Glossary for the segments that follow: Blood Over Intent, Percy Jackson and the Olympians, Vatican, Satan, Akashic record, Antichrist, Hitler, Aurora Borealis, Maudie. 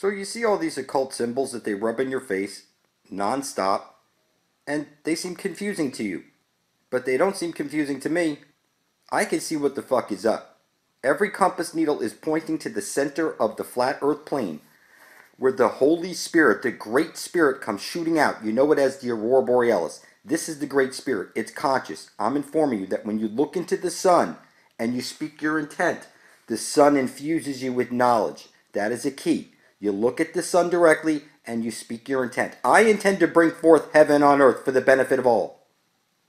So you see all these occult symbols that they rub in your face non-stop, and they seem confusing to you. But they don't seem confusing to me. I can see what the fuck is up. Every compass needle is pointing to the center of the flat earth plane, where the Holy Spirit, the Great Spirit, comes shooting out. You know it as the Aurora Borealis. This is the Great Spirit. It's conscious. I'm informing you that when you look into the sun and you speak your intent, the sun infuses you with knowledge. That is a key. You look at the sun directly and you speak your intent. I intend to bring forth heaven on earth for the benefit of all.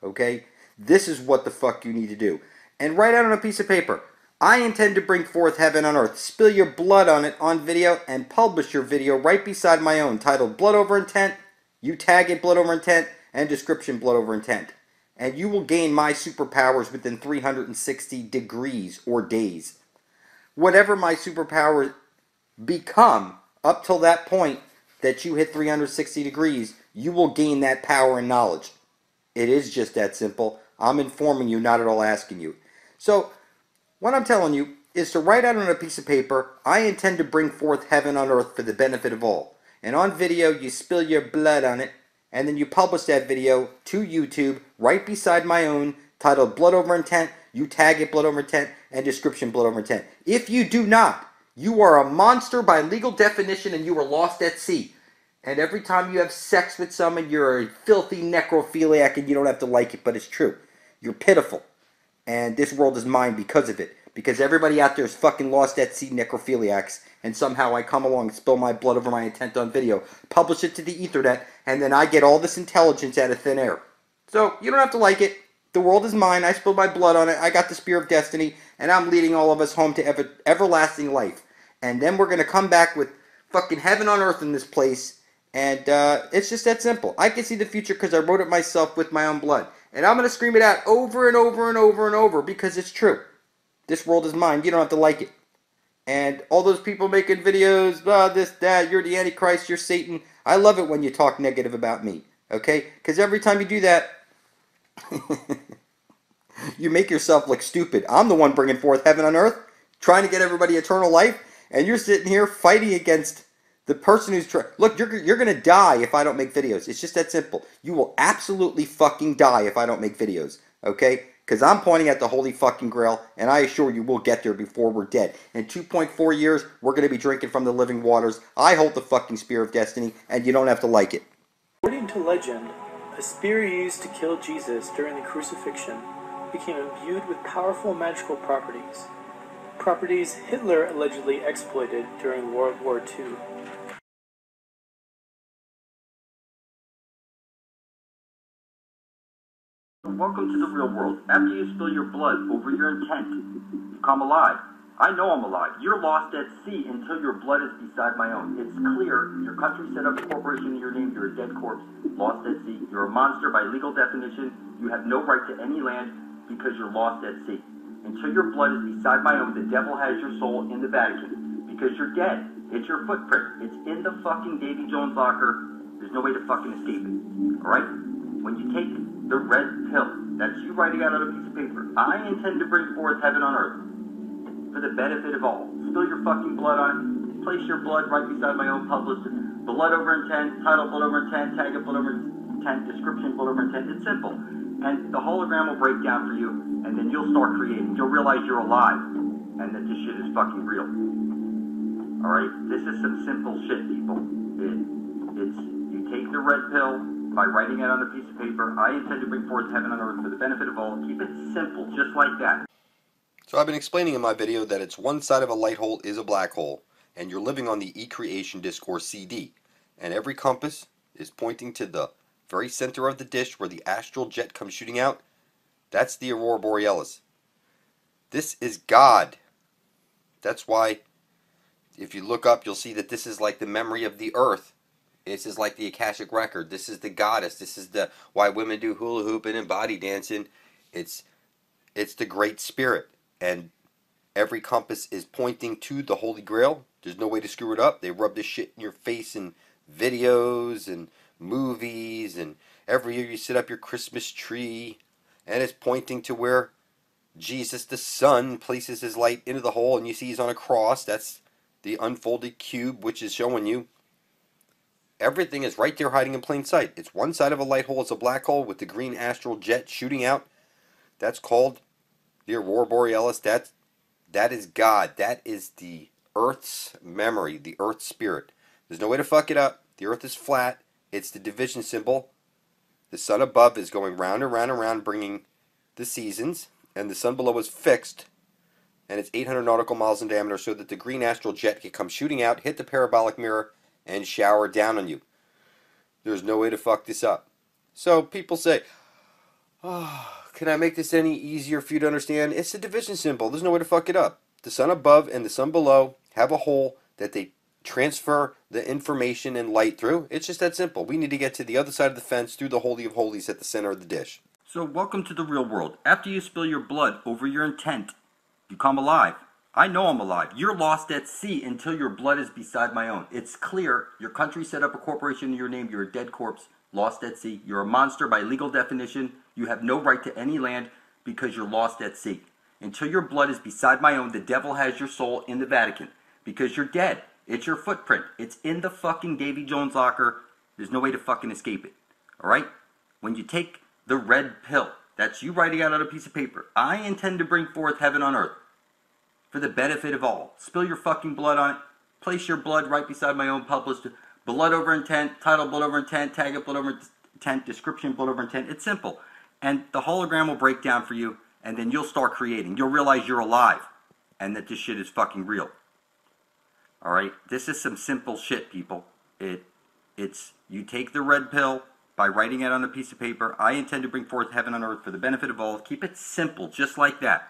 Okay? This is what the fuck you need to do. And write out on a piece of paper, I intend to bring forth heaven on earth. Spill your blood on it on video and publish your video right beside my own, titled Blood Over Intent. You tag it Blood Over Intent and description Blood Over Intent. And you will gain my superpowers within 360 degrees or days. Whatever my superpowers become up till that point that you hit 360 degrees, you will gain that power and knowledge. It is just that simple. I'm informing you, not at all asking you. So, what I'm telling you is to write out on a piece of paper, I intend to bring forth heaven on earth for the benefit of all. And on video, you spill your blood on it, and then you publish that video to YouTube right beside my own, titled Blood Over Intent. You tag it Blood Over Intent and description Blood Over Intent. If you do not, you are a monster by legal definition and you are lost at sea. And every time you have sex with someone, you're a filthy necrophiliac and you don't have to like it, but it's true. You're pitiful. And this world is mine because of it. Because everybody out there is fucking lost at sea necrophiliacs. And somehow I come along and spill my blood over my intent on video, publish it to the ethernet, and then I get all this intelligence out of thin air. So, you don't have to like it. The world is mine. I spilled my blood on it. I got the spear of destiny. And I'm leading all of us home to everlasting life. And then we're going to come back with fucking heaven on earth in this place. And it's just that simple. I can see the future because I wrote it myself with my own blood. And I'm going to scream it out over and over and over and over because it's true. This world is mine. You don't have to like it. And all those people making videos, blah, this, that, you're the Antichrist, you're Satan. I love it when you talk negative about me. Okay? Because every time you do that, you make yourself look stupid. I'm the one bringing forth heaven on earth, trying to get everybody eternal life, and you're sitting here fighting against the person who's trying. Look, you're going to die if I don't make videos. It's just that simple. You will absolutely fucking die if I don't make videos, okay? Because I'm pointing at the holy fucking grail, and I assure you we'll get there before we're dead. In 2.4 years, we're going to be drinking from the living waters. I hold the fucking spear of destiny, and you don't have to like it. According to legend, a spear used to kill Jesus during the crucifixion became imbued with powerful magical properties. Properties Hitler allegedly exploited during World War II. Welcome to the real world. After you spill your blood over your intent, you come alive. I know I'm alive. You're lost at sea until your blood is beside my own. It's clear. Your country set up a corporation in your name. You're a dead corpse. Lost at sea. You're a monster by legal definition. You have no right to any land because you're lost at sea. Until your blood is beside my own, the devil has your soul in the Vatican. Because you're dead. It's your footprint. It's in the fucking Davy Jones locker. There's no way to fucking escape it. Alright? When you take the red pill, that's you writing out on a piece of paper, I intend to bring forth heaven on earth. For the benefit of all. Spill your fucking blood on it. Place your blood right beside my own publicity. Blood over intent, title blood over intent, tag it blood over intent, description blood over intent. It's simple. And the hologram will break down for you, and then you'll start creating. You'll realize you're alive, and that this shit is fucking real. Alright? This is some simple shit, people. It's you take the red pill by writing it on a piece of paper. I intend to bring forth heaven on earth for the benefit of all. Keep it simple, just like that. So I've been explaining in my video that it's one side of a light hole is a black hole, and you're living on the E-Creation Discourse CD. And every compass is pointing to the very center of the dish where the astral jet comes shooting out. That's the Aurora Borealis. This is God. That's why if you look up, you'll see that this is like the memory of the earth. This is like the Akashic record. This is the goddess. This is the why women do hula hooping and body dancing. It's the Great Spirit. And every compass is pointing to the Holy Grail. There's no way to screw it up. They rub this shit in your face in videos and movies, and every year you set up your Christmas tree, and it's pointing to where Jesus the Son places his light into the hole, and you see he's on a cross. That's the unfolded cube which is showing you, everything is right there hiding in plain sight. It's one side of a light hole is a black hole with the green astral jet shooting out. That's called the Aurora Borealis. That is God. That is the Earth's memory, the Earth's spirit. There's no way to fuck it up. The Earth is flat. It's the division symbol. The sun above is going round and round and round, bringing the seasons, and the sun below is fixed, and it's 800 nautical miles in diameter, so that the green astral jet can come shooting out, hit the parabolic mirror, and shower down on you. There's no way to fuck this up. So people say, oh, can I make this any easier for you to understand? It's a division symbol. There's no way to fuck it up. The sun above and the sun below have a hole that they transfer the information and light through. It's just that simple. We need to get to the other side of the fence through the holy of holies at the center of the dish. So welcome to the real world. After you spill your blood over your intent, you come alive. I know I'm alive. You're lost at sea until your blood is beside my own. It's clear. Your country set up a corporation in your name. You're a dead corpse, lost at sea. You're a monster by legal definition. You have no right to any land because you're lost at sea. Until your blood is beside my own, the devil has your soul in the Vatican because you're dead. It's your footprint. It's in the fucking Davy Jones locker. There's no way to fucking escape it. All right? When you take the red pill, that's you writing out on a piece of paper. I intend to bring forth heaven on earth. For the benefit of all. Spill your fucking blood on it. Place your blood right beside my own published. Blood over intent. Title blood over intent. Tag it blood over intent. Description blood over intent. It's simple. And the hologram will break down for you. And then you'll start creating. You'll realize you're alive. And that this shit is fucking real. Alright? This is some simple shit, people. It's you take the red pill by writing it on a piece of paper. I intend to bring forth heaven on earth for the benefit of all. Keep it simple. Just like that.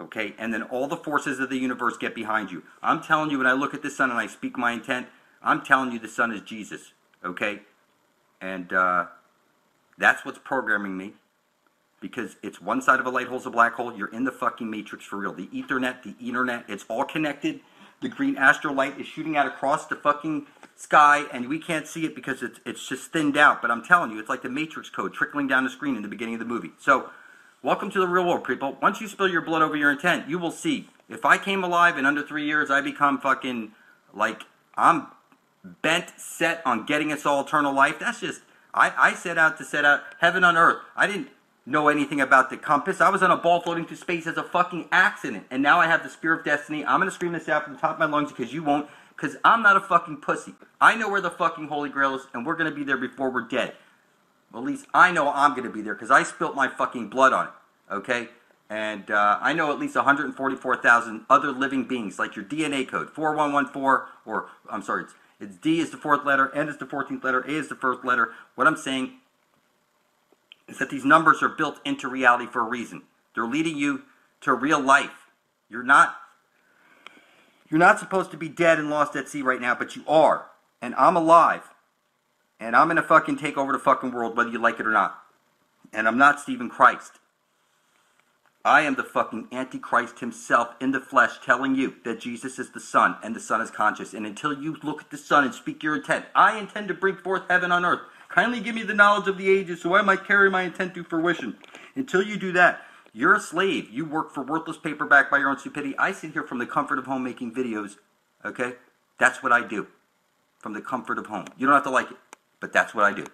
Okay, and then all the forces of the universe get behind you. I'm telling you, when I look at the sun and I speak my intent, I'm telling you the sun is Jesus. Okay? And that's what's programming me. Because it's one side of a light hole is a black hole. You're in the fucking matrix for real. The ethernet, it's all connected. The green astral light is shooting out across the fucking sky, and we can't see it because it's just thinned out. But I'm telling you, it's like the Matrix code trickling down the screen in the beginning of the movie. So, welcome to the real world, people. Once you spill your blood over your intent, you will see. If I came alive in under 3 years, I become fucking, like, I'm bent set on getting us all eternal life. That's just, I set out to set out heaven on earth. I didn't know anything about the compass. I was on a ball floating through space as a fucking accident. And now I have the spear of destiny. I'm going to scream this out from the top of my lungs because you won't. Because I'm not a fucking pussy. I know where the fucking Holy Grail is, and we're going to be there before we're dead. Well, at least I know I'm going to be there because I spilt my fucking blood on it. Okay? And I know at least 144,000 other living beings, like your DNA code, 4114, or, I'm sorry, it's D is the fourth letter, N is the 14th letter, A is the first letter. What I'm saying is that these numbers are built into reality for a reason. They're leading you to real life. You're not supposed to be dead and lost at sea right now, but you are. And I'm alive. And I'm going to fucking take over the fucking world whether you like it or not. And I'm not Stephen Christ. I am the fucking Antichrist himself in the flesh telling you that Jesus is the sun and the sun is conscious. And until you look at the sun and speak your intent, I intend to bring forth heaven on earth. Kindly give me the knowledge of the ages so I might carry my intent to fruition. Until you do that, you're a slave. You work for worthless paperback by your own stupidity. I sit here from the comfort of home making videos, okay? That's what I do. From the comfort of home. You don't have to like it, but that's what I do.